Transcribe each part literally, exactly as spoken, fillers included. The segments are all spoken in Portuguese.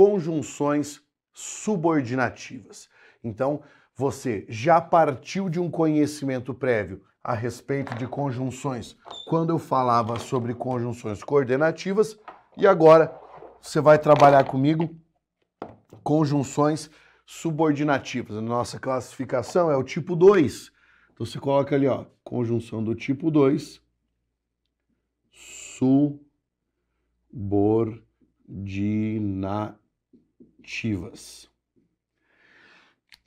conjunções subordinativas. Então, você já partiu de um conhecimento prévio a respeito de conjunções quando eu falava sobre conjunções coordenativas, e agora você vai trabalhar comigo conjunções subordinativas. A nossa classificação é o tipo dois. Então você coloca ali, ó, conjunção do tipo dois, subordinativas.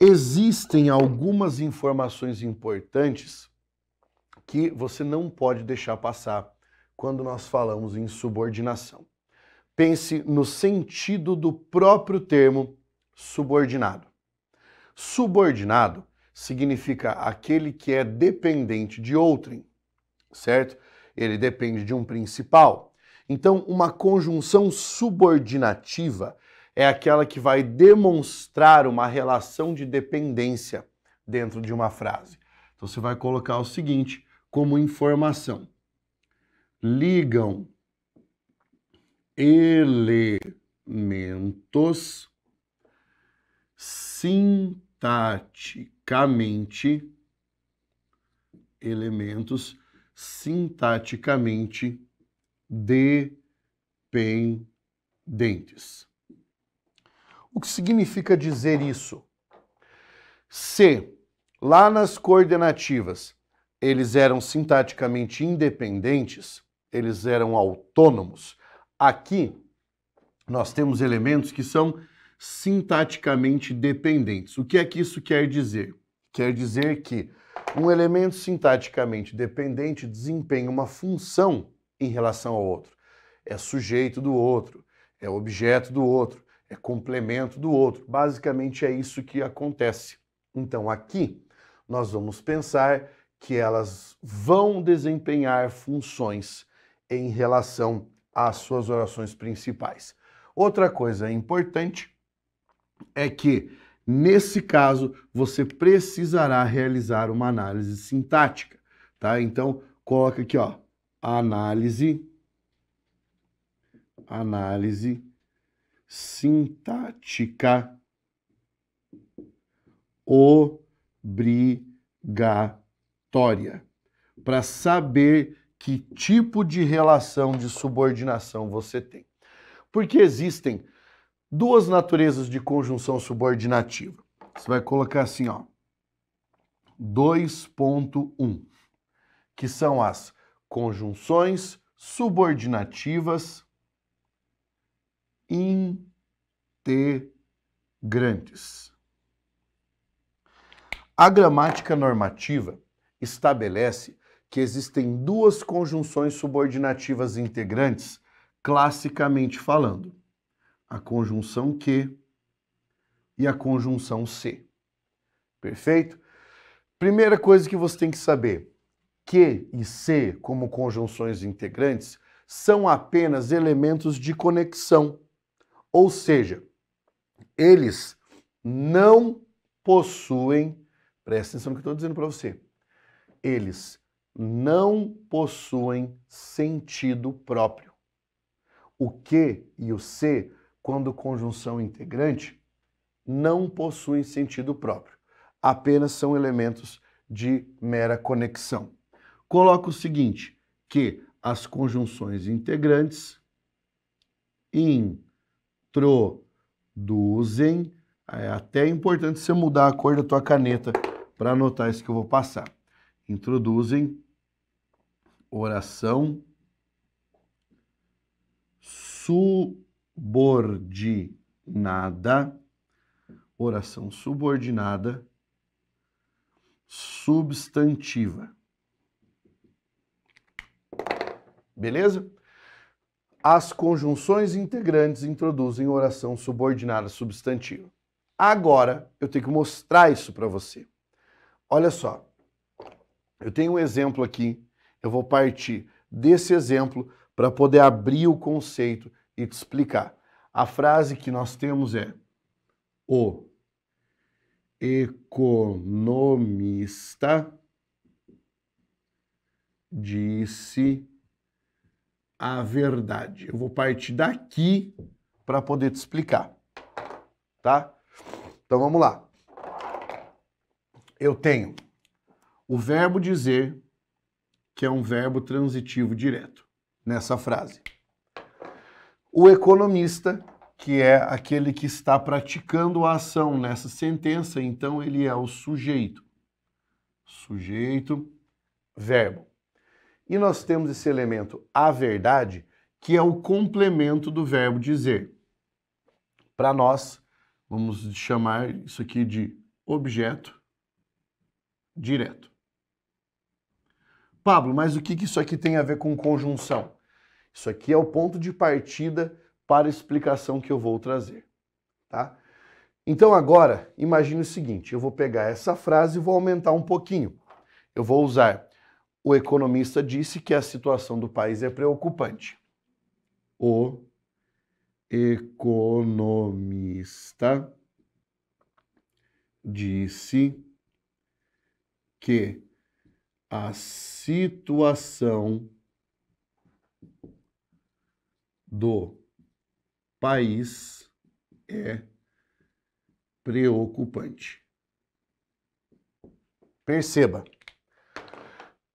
Existem algumas informações importantes que você não pode deixar passar quando nós falamos em subordinação. Pense no sentido do próprio termo subordinado. Subordinado significa aquele que é dependente de outrem, certo? Ele depende de um principal. Então, uma conjunção subordinativa é aquela que vai demonstrar uma relação de dependência dentro de uma frase. Então, você vai colocar o seguinte como informação. Ligam elementos sintaticamente, elementos sintaticamente dependentes. O que significa dizer isso? Se lá nas coordenativas eles eram sintaticamente independentes, eles eram autônomos, aqui nós temos elementos que são sintaticamente dependentes. O que é que isso quer dizer? Quer dizer que um elemento sintaticamente dependente desempenha uma função em relação ao outro. É sujeito do outro, é objeto do outro, é complemento do outro. Basicamente é isso que acontece. Então aqui nós vamos pensar que elas vão desempenhar funções em relação às suas orações principais. Outra coisa importante é que, nesse caso, você precisará realizar uma análise sintática, tá? Então, coloca aqui, ó, análise, análise sintática obrigatória, para saber que tipo de relação de subordinação você tem. Porque existem duas naturezas de conjunção subordinativa. Você vai colocar assim, ó, dois ponto um, que são as conjunções subordinativas integrantes. A gramática normativa estabelece que existem duas conjunções subordinativas integrantes, classicamente falando. A conjunção que e a conjunção se. Perfeito? Primeira coisa que você tem que saber: que e se, como conjunções integrantes, são apenas elementos de conexão. Ou seja, eles não possuem, presta atenção no que eu estou dizendo para você, eles não possuem sentido próprio. O que e o se, quando conjunção integrante, não possuem sentido próprio, apenas são elementos de mera conexão. Coloca o seguinte, que as conjunções integrantes introduzem, é até importante você mudar a cor da tua caneta para anotar isso que eu vou passar, introduzem oração subordinada, subordinada, oração subordinada, substantiva. Beleza? As conjunções integrantes introduzem oração subordinada substantiva. Agora, eu tenho que mostrar isso para você. Olha só, eu tenho um exemplo aqui, eu vou partir desse exemplo para poder abrir o conceito e te explicar. A frase que nós temos é: o economista disse a verdade. Eu vou partir daqui para poder te explicar. tá? Então vamos lá. Eu tenho o verbo dizer, que é um verbo transitivo direto, nessa frase. O economista, que é aquele que está praticando a ação nessa sentença, então ele é o sujeito. Sujeito, verbo. E nós temos esse elemento, a verdade, que é o complemento do verbo dizer. Para nós, vamos chamar isso aqui de objeto direto. Pablo, mas o que isso aqui tem a ver com conjunção? Isso aqui é o ponto de partida para a explicação que eu vou trazer, tá? Então agora, imagine o seguinte, eu vou pegar essa frase e vou aumentar um pouquinho. Eu vou usar, o economista disse que a situação do país é preocupante. O economista disse que a situação do país é preocupante. Perceba.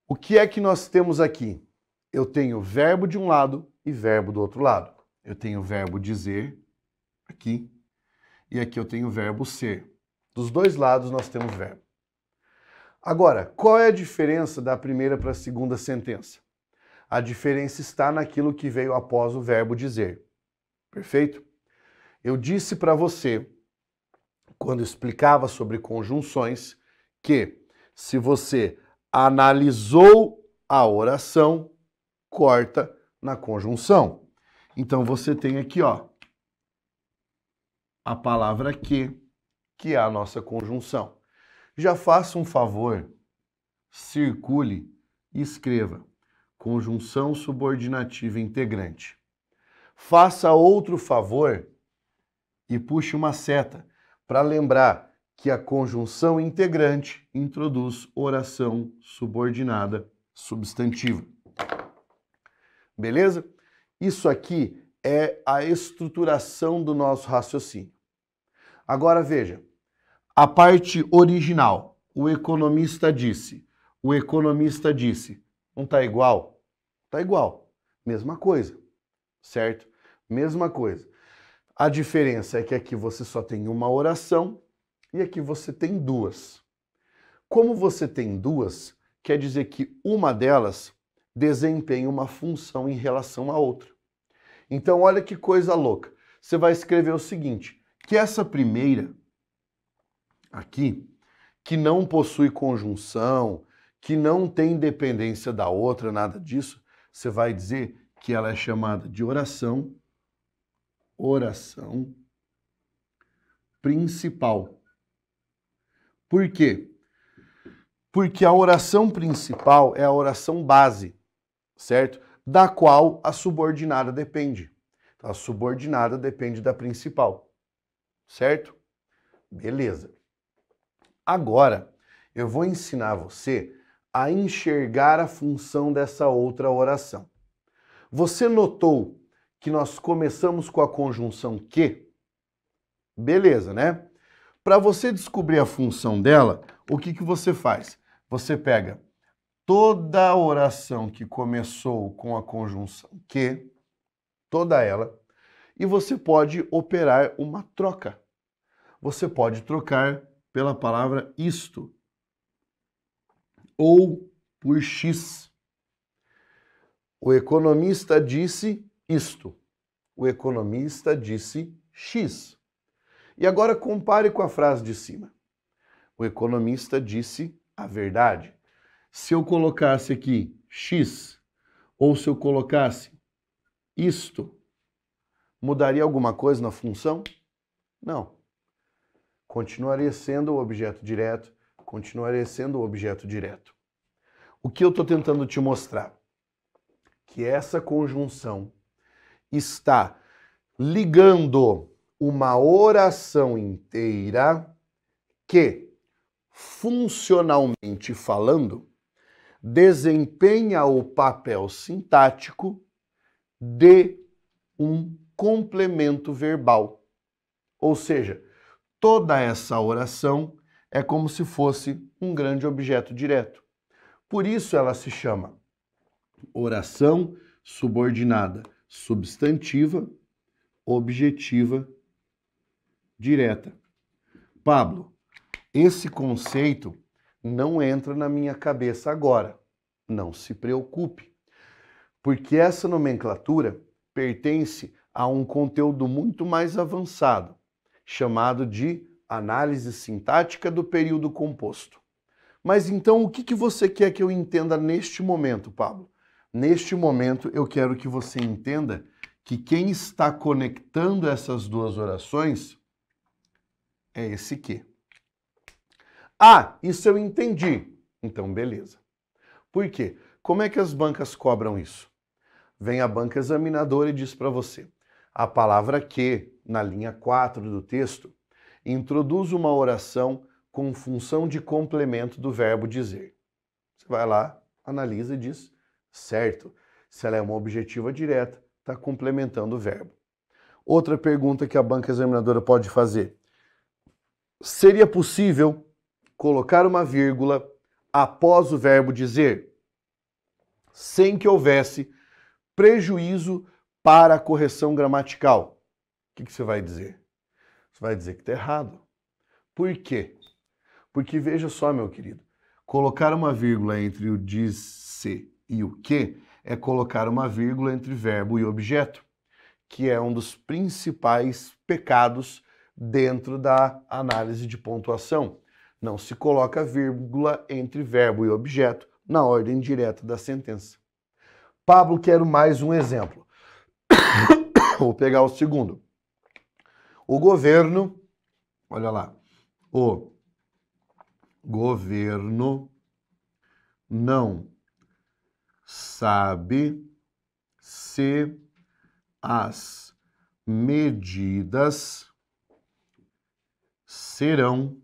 O que é que nós temos aqui? Eu tenho verbo de um lado e verbo do outro lado. Eu tenho o verbo dizer aqui e aqui eu tenho o verbo ser. Dos dois lados nós temos verbo. Agora, qual é a diferença da primeira para a segunda sentença? A diferença está naquilo que veio após o verbo dizer. Perfeito? Eu disse para você, quando explicava sobre conjunções, que se você analisou a oração, corta na conjunção. Então você tem aqui, ó, a palavra que, que é a nossa conjunção. Já faça um favor, circule e escreva conjunção subordinativa integrante. Faça outro favor e puxe uma seta para lembrar que a conjunção integrante introduz oração subordinada substantiva. Beleza? Isso aqui é a estruturação do nosso raciocínio. Agora veja, a parte original, o economista disse, o economista disse, não está igual? Está igual, mesma coisa, certo? Mesma coisa. A diferença é que aqui você só tem uma oração e aqui você tem duas. Como você tem duas, quer dizer que uma delas desempenha uma função em relação à outra. Então olha que coisa louca. Você vai escrever o seguinte, que essa primeira aqui, que não possui conjunção, que não tem dependência da outra, nada disso, você vai dizer que ela é chamada de oração, oração principal. Por quê? Porque a oração principal é a oração base, certo? Da qual a subordinada depende. A subordinada depende da principal, certo? Beleza. Agora, eu vou ensinar você a enxergar a função dessa outra oração. Você notou que nós começamos com a conjunção que? Beleza, né? Para você descobrir a função dela, o que que você faz? Você pega toda a oração que começou com a conjunção que, toda ela, e você pode operar uma troca. Você pode trocar pela palavra isto, ou por X. O economista disse isto. O economista disse X. E agora compare com a frase de cima. O economista disse a verdade. Se eu colocasse aqui X, ou se eu colocasse isto, mudaria alguma coisa na função? Não. Continuaria sendo o objeto direto, continuaria sendo o objeto direto. O que eu estou tentando te mostrar? Que essa conjunção está ligando uma oração inteira que, funcionalmente falando, desempenha o papel sintático de um complemento verbal. Ou seja, Toda essa oração é como se fosse um grande objeto direto. Por isso ela se chama oração subordinada substantiva, objetiva, direta. Pablo, esse conceito não entra na minha cabeça agora. Não se preocupe, porque essa nomenclatura pertence a um conteúdo muito mais avançado, chamado de análise sintática do período composto. Mas então, o que que você quer que eu entenda neste momento, Pablo? Neste momento, eu quero que você entenda que quem está conectando essas duas orações é esse que. Ah, isso eu entendi. Então, beleza. Por quê? Como é que as bancas cobram isso? Vem a banca examinadora e diz para você: a palavra que, na linha quatro do texto, introduz uma oração com função de complemento do verbo dizer. Você vai lá, analisa e diz, certo. Se ela é uma objetiva direta, está complementando o verbo. Outra pergunta que a banca examinadora pode fazer: seria possível colocar uma vírgula após o verbo dizer, sem que houvesse prejuízo para a correção gramatical? O que que você vai dizer? Você vai dizer que está errado. Por quê? Porque veja só, meu querido, colocar uma vírgula entre o disse e o que é colocar uma vírgula entre verbo e objeto, que é um dos principais pecados dentro da análise de pontuação. Não se coloca vírgula entre verbo e objeto na ordem direta da sentença. Pablo, quero mais um exemplo. Vou pegar o segundo. O governo, olha lá, o governo não sabe se as medidas serão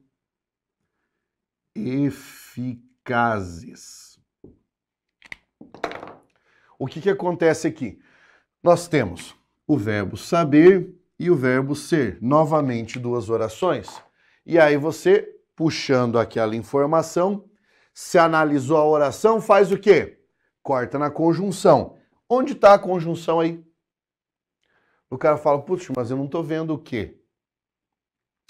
eficazes. O que que acontece aqui? Nós temos o verbo saber e o verbo ser. Novamente duas orações. E aí você, puxando aquela informação, se analisou a oração, faz o quê? Corta na conjunção. Onde está a conjunção aí? O cara fala, putz, mas eu não estou vendo o quê?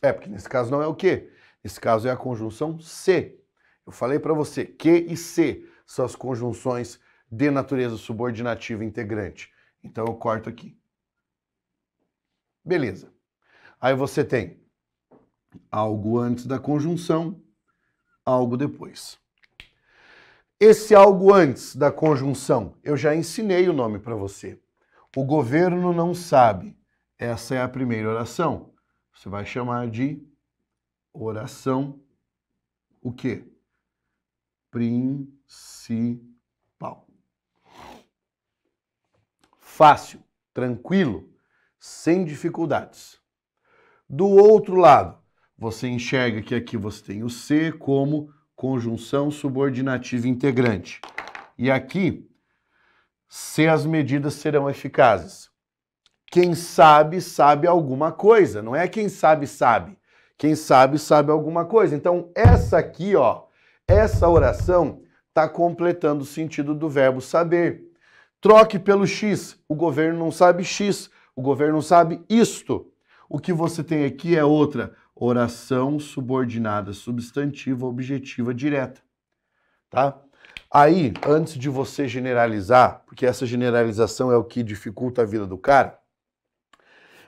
É, porque nesse caso não é o quê? Nesse caso é a conjunção se. Eu falei para você, que e se são as conjunções de natureza subordinativa integrante. Então eu corto aqui. Beleza. Aí você tem algo antes da conjunção, algo depois. Esse algo antes da conjunção, eu já ensinei o nome para você. O governo não sabe. Essa é a primeira oração. Você vai chamar de oração, o quê? Principal. Fácil, tranquilo, sem dificuldades. Do outro lado, você enxerga que aqui você tem o se como conjunção subordinativa integrante. E aqui, se as medidas serão eficazes. Quem sabe, sabe alguma coisa. Não é quem sabe, sabe. Quem sabe, sabe alguma coisa. Então, essa aqui, ó, essa oração está completando o sentido do verbo saber. Troque pelo X. O governo não sabe X. O governo não sabe isto. O que você tem aqui é outra oração subordinada, substantiva, objetiva, direta. Tá? Aí, antes de você generalizar, porque essa generalização é o que dificulta a vida do cara,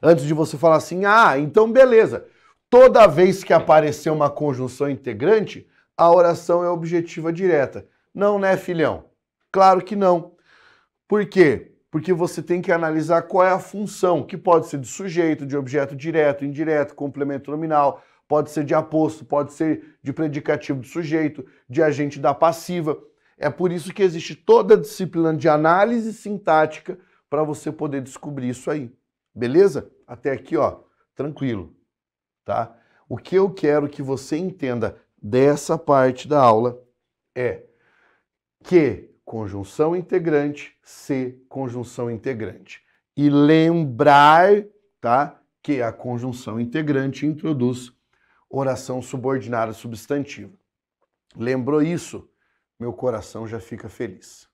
antes de você falar assim, ah, então beleza. Toda vez que aparecer uma conjunção integrante, a oração é objetiva direta. Não, né, filhão? Claro que não. Por quê? Porque você tem que analisar qual é a função, que pode ser de sujeito, de objeto direto, indireto, complemento nominal, pode ser de aposto, pode ser de predicativo do sujeito, de agente da passiva. É por isso que existe toda a disciplina de análise sintática para você poder descobrir isso aí. Beleza? Até aqui, ó, tranquilo. Tá? O que eu quero que você entenda dessa parte da aula é que conjunção integrante, se conjunção integrante. E lembrar, tá, que a conjunção integrante introduz oração subordinada substantiva. Lembrou isso? Meu coração já fica feliz.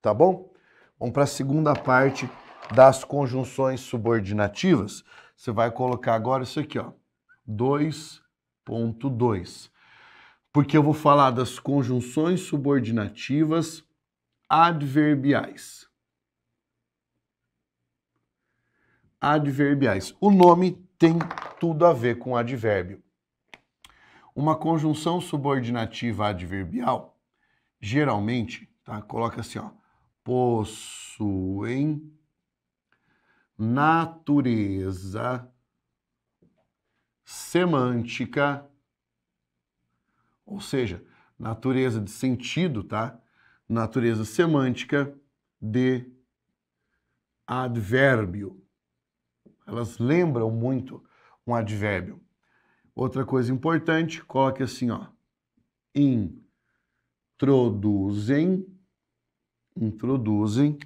Tá bom? Vamos para a segunda parte das conjunções subordinativas. Você vai colocar agora isso aqui, ó. dois ponto dois. Porque eu vou falar das conjunções subordinativas adverbiais. Adverbiais. O nome tem tudo a ver com advérbio. Uma conjunção subordinativa adverbial, geralmente, tá? Coloca assim, ó, possuem natureza semântica, ou seja, natureza de sentido, tá? Natureza semântica de advérbio. Elas lembram muito um advérbio. Outra coisa importante, coloque assim, ó. Introduzem, introduzem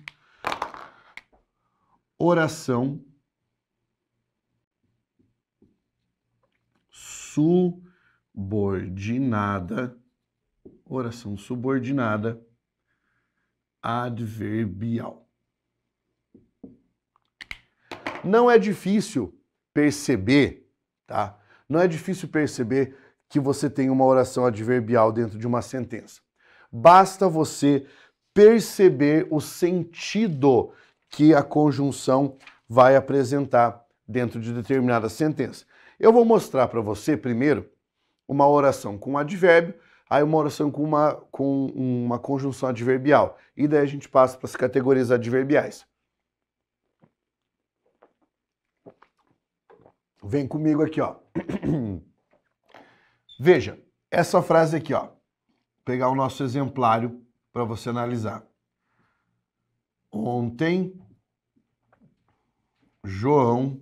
oração subordinada, oração subordinada adverbial. Não é difícil perceber, tá? Não é difícil perceber que você tem uma oração adverbial dentro de uma sentença. Basta você perceber o sentido que a conjunção vai apresentar dentro de determinada sentença. Eu vou mostrar para você primeiro uma oração com um advérbio, aí uma oração com uma, com uma conjunção adverbial. E daí a gente passa para as categorias adverbiais. Vem comigo aqui, ó. Veja, essa frase aqui, ó. Vou pegar o nosso exemplário para você analisar. Ontem, João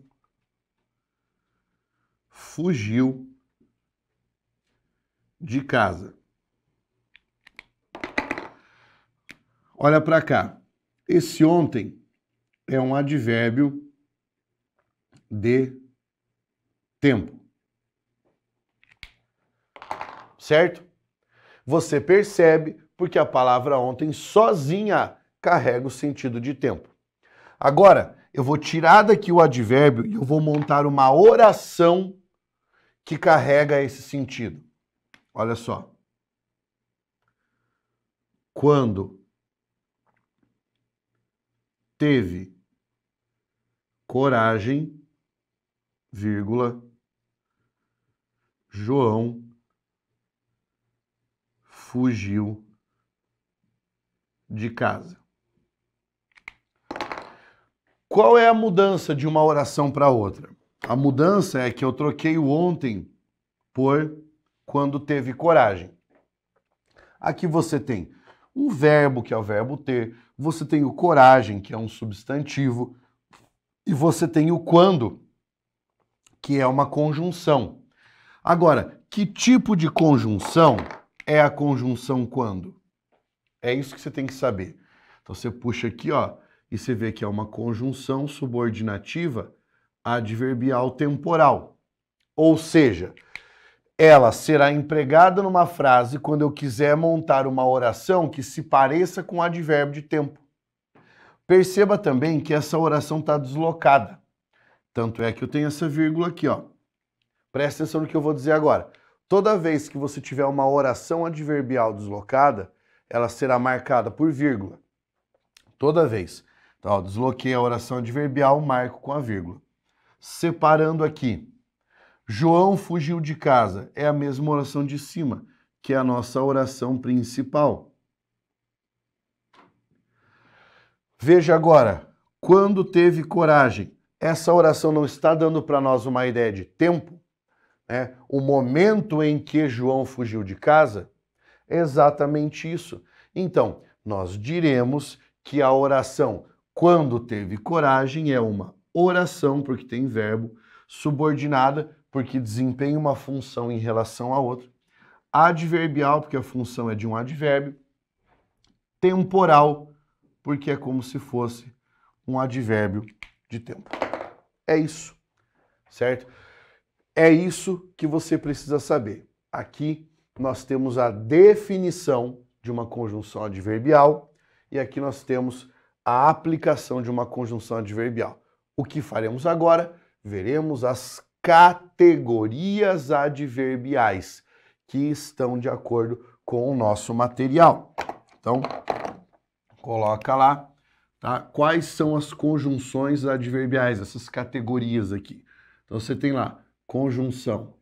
fugiu de casa. Olha para cá. Esse ontem é um advérbio de tempo. Certo? Você percebe porque a palavra ontem sozinha carrega o sentido de tempo. Agora, eu vou tirar daqui o advérbio e eu vou montar uma oração que carrega esse sentido. Olha só. Quando teve coragem, vírgula, João fugiu de casa. Qual é a mudança de uma oração para outra? A mudança é que eu troquei o ontem por quando teve coragem. Aqui você tem um verbo, que é o verbo ter, você tem o coragem, que é um substantivo, e você tem o quando, que é uma conjunção. Agora, que tipo de conjunção é a conjunção quando? É isso que você tem que saber. Então você puxa aqui, ó, e você vê que é uma conjunção subordinativa adverbial temporal. Ou seja, ela será empregada numa frase quando eu quiser montar uma oração que se pareça com advérbio de tempo. Perceba também que essa oração está deslocada. Tanto é que eu tenho essa vírgula aqui, ó. Presta atenção no que eu vou dizer agora. Toda vez que você tiver uma oração adverbial deslocada, ela será marcada por vírgula. Toda vez. Então, ó, desloquei a oração adverbial, marco com a vírgula. Separando aqui. João fugiu de casa. É a mesma oração de cima, que é a nossa oração principal. Veja agora. Quando teve coragem. Essa oração não está dando para nós uma ideia de tempo, né? O momento em que João fugiu de casa, é exatamente isso. Então, nós diremos que a oração quando teve coragem é uma oração, porque tem verbo, subordinada, porque desempenha uma função em relação a outra, adverbial, porque a função é de um advérbio, temporal, porque é como se fosse um advérbio de tempo. É isso, certo? É isso que você precisa saber. Aqui nós temos a definição de uma conjunção adverbial e aqui nós temos a aplicação de uma conjunção adverbial. O que faremos agora? Veremos as categorias adverbiais que estão de acordo com o nosso material. Então, coloca lá, tá? Quais são as conjunções adverbiais, essas categorias aqui. Então você tem lá conjunção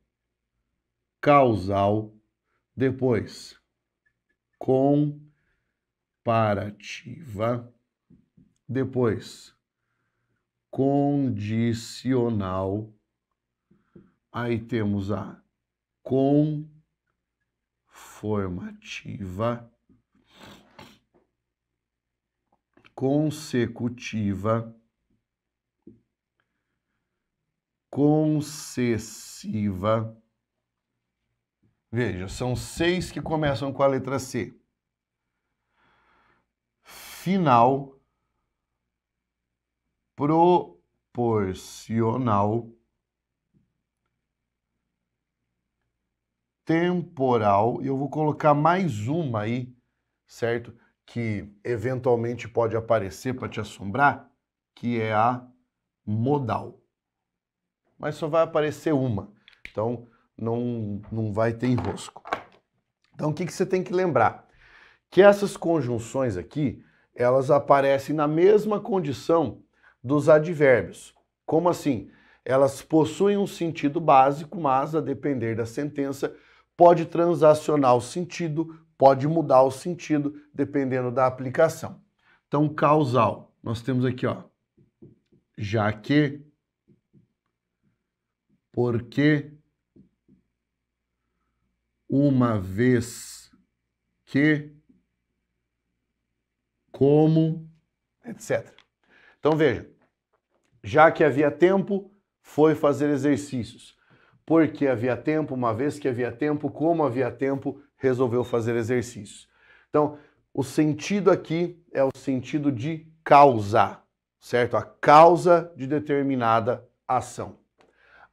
causal, depois comparativa, depois condicional, aí temos a conformativa, consecutiva, concessiva. Veja, são seis que começam com a letra C. Final, proporcional, temporal, e eu vou colocar mais uma aí, certo? Que eventualmente pode aparecer para te assombrar, que é a modal. Mas só vai aparecer uma, então não, não vai ter enrosco. Então o que, que você tem que lembrar? Que essas conjunções aqui, elas aparecem na mesma condição dos advérbios. Como assim? Elas possuem um sentido básico, mas a depender da sentença, pode transacionar o sentido, pode mudar o sentido, dependendo da aplicação. Então causal, nós temos aqui, ó, já que, porque, uma vez que, como, etcétera. Então veja, já que havia tempo, foi fazer exercícios. Porque havia tempo, uma vez que havia tempo, como havia tempo, resolveu fazer exercícios. Então, o sentido aqui é o sentido de causa, certo? A causa de determinada ação.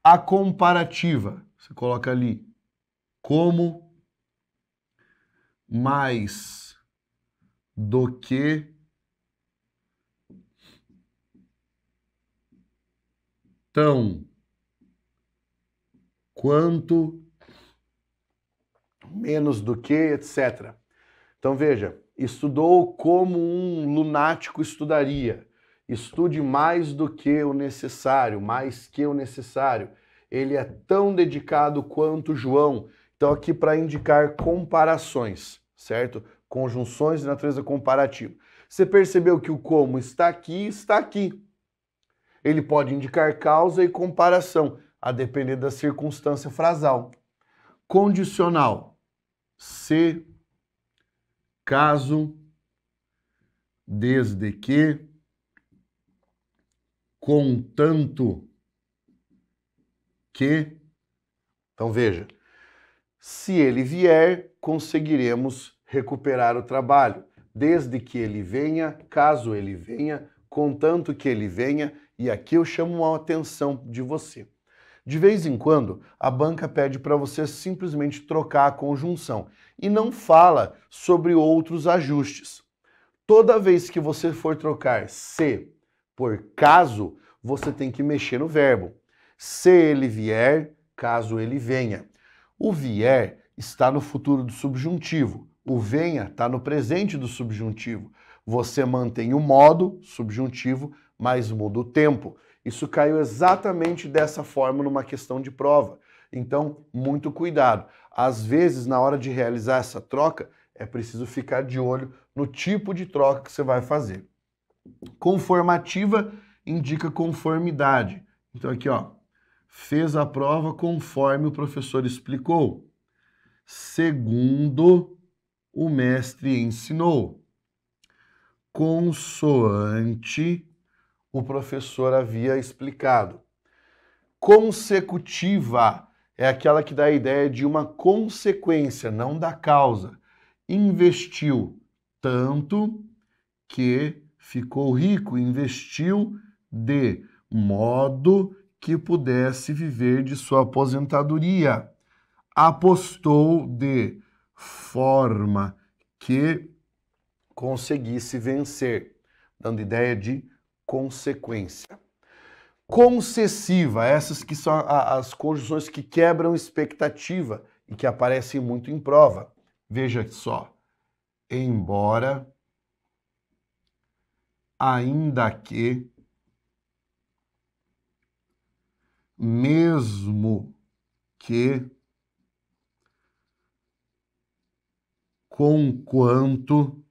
A comparativa, você coloca ali, como, mais do que, tão, quanto, menos do que, etcétera. Então veja, estudou como um lunático estudaria. Estude mais do que o necessário, mais que o necessário. Ele é tão dedicado quanto João. Então aqui para indicar comparações, certo? Conjunções de natureza comparativa. Você percebeu que o como está aqui, está aqui. Ele pode indicar causa e comparação, a depender da circunstância frasal. Condicional. Se, caso, desde que, contanto que. Então veja, se ele vier, conseguiremos recuperar o trabalho. Desde que ele venha, caso ele venha, contanto que ele venha, e aqui eu chamo a atenção de você. De vez em quando, a banca pede para você simplesmente trocar a conjunção e não fala sobre outros ajustes. Toda vez que você for trocar se por caso, você tem que mexer no verbo. Se ele vier, caso ele venha. O vier está no futuro do subjuntivo. O venha está no presente do subjuntivo. Você mantém o modo, subjuntivo, mas muda o tempo. Isso caiu exatamente dessa forma numa questão de prova. Então, muito cuidado. Às vezes, na hora de realizar essa troca, é preciso ficar de olho no tipo de troca que você vai fazer. Conformativa indica conformidade. Então aqui, ó, fez a prova conforme o professor explicou. Segundo o mestre ensinou. Consoante o professor havia explicado. Consecutiva é aquela que dá a ideia de uma consequência, não da causa. Investiu tanto que ficou rico, investiu de modo que pudesse viver de sua aposentadoria. Apostou de forma que conseguisse vencer, dando ideia de consequência. Concessiva, essas que são as conjunções que quebram expectativa e que aparecem muito em prova. Veja só, embora, ainda que, mesmo que, conquanto,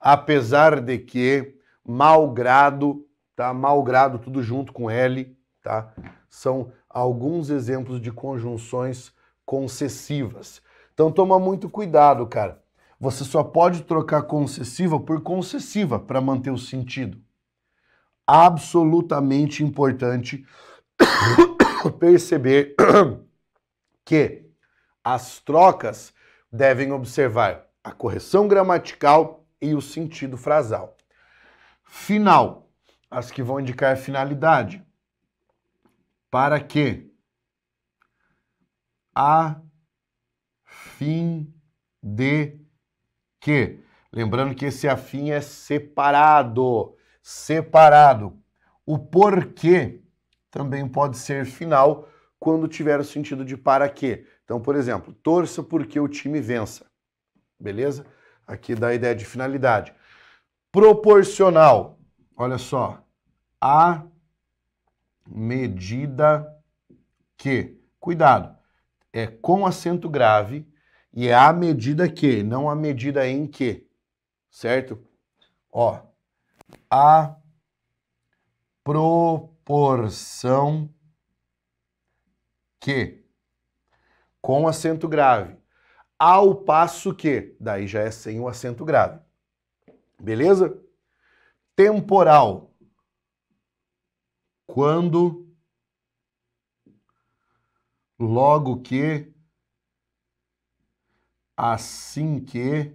apesar de que, malgrado, tá? Malgrado, tudo junto com L, tá? São alguns exemplos de conjunções concessivas. Então toma muito cuidado, cara. Você só pode trocar concessiva por concessiva para manter o sentido. Absolutamente importante perceber que as trocas devem observar a correção gramatical e o sentido frasal. Final. As que vão indicar a finalidade. Para que? A fim de que? Lembrando que esse a fim é separado. Separado. O porquê também pode ser final quando tiver o sentido de para que. Então, por exemplo, torça porque o time vença. Beleza? Aqui dá a ideia de finalidade. Proporcional. Olha só. À medida que, cuidado, é com acento grave e é à medida que, não à medida em que, certo? Ó, a proporção que, com acento grave, ao passo que, daí já é sem o acento grave, beleza? Temporal. Quando, logo que, assim que,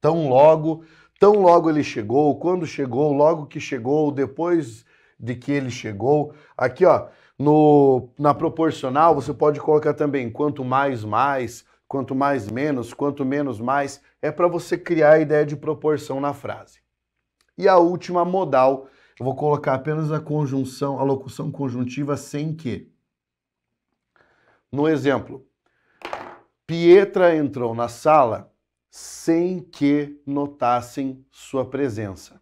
tão logo, tão logo ele chegou, quando chegou, logo que chegou, depois de que ele chegou. Aqui, ó, no, na proporcional você pode colocar também quanto mais, mais, quanto mais, menos, quanto menos, mais. É para você criar a ideia de proporção na frase. E a última modal. Eu vou colocar apenas a conjunção, a locução conjuntiva sem que. No exemplo, Pietra entrou na sala sem que notassem sua presença.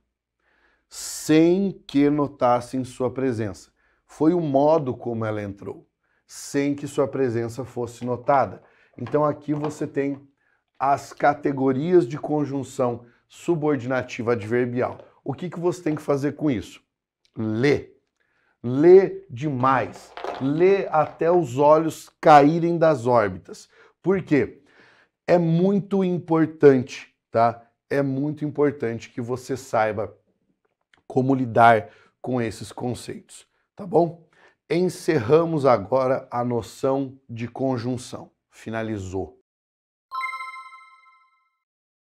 Sem que notassem sua presença. Foi o modo como ela entrou, sem que sua presença fosse notada. Então aqui você tem as categorias de conjunção subordinativa adverbial. O que que você tem que fazer com isso? Lê. Lê demais. Lê até os olhos caírem das órbitas. Por quê? É muito importante, tá? É muito importante que você saiba como lidar com esses conceitos, tá bom? Encerramos agora a noção de conjunção. Finalizou.